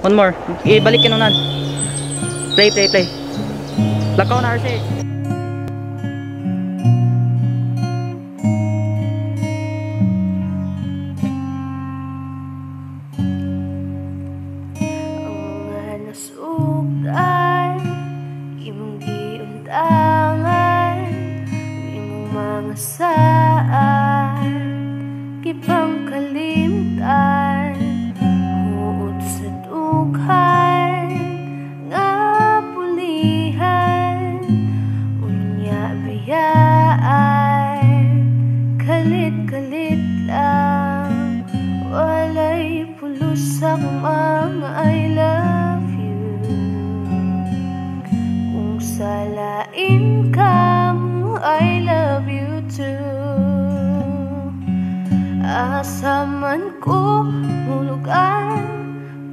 One more. Ibalik kinunan. Play, play, play. Lakaw na, RC. Ang mga nasugdan, imong giundangan, imong mga saan, kipang kalimtan, huot sa dughan, nga pulihan, unya biyaan, kalit-kalit lang, walay pulos sa mga I love you. Kung salain ka mo, I love you too. Asaman ko hulugan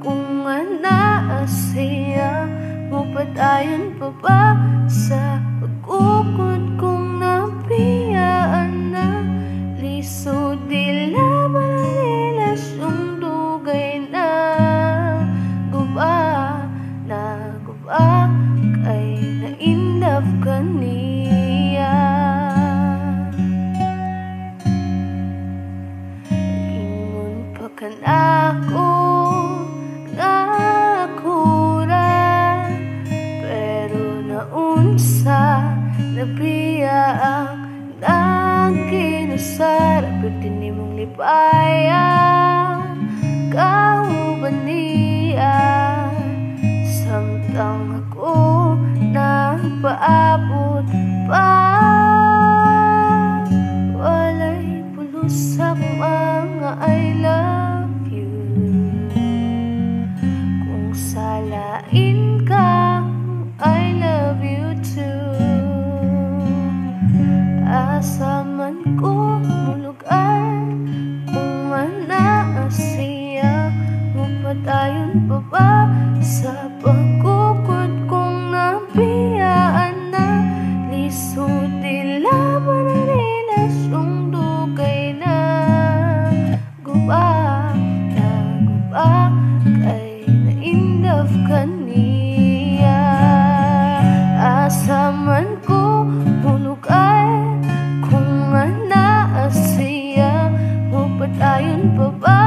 kung nga naasiya mo, patayan pa ba sa pag-ukod kung napiyaan na liso, di lamang relasyong dugay na guba na guba kay na-in-love ka niya. Kanako nakura, pero naunsa nabiya ang nakinasarap, din mong lipaya kaubaniya, samtang ako nagpaabot pa, walay pulos sa mga I love. Salain ka, I love you too. Asaman ko mulugan kung manaasiya mo, patayon pa ba sa pagkukod kung napiyaan na liso, di lamang na relasyong dugay na guba na guba kay love kaniya. Asaman ko hulugan kung nga naasiya mo, patayon pa ba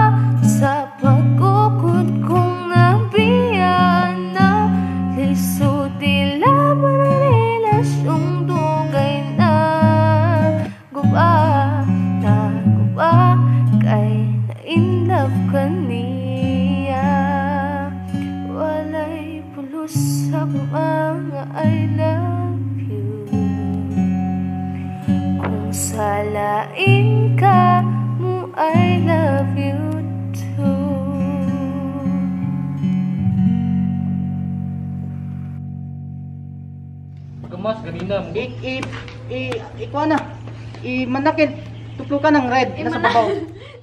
sa pagkukod kung napiyaan na liso, di lamang na relasyong dugay na guba na guba kay na-in love kaniya. Walay pulos sa mga I love you. Kung salain ka mo, I love you too. Magamas, ganina. I manakit. Tuplo ka ng red. Nasa babaw.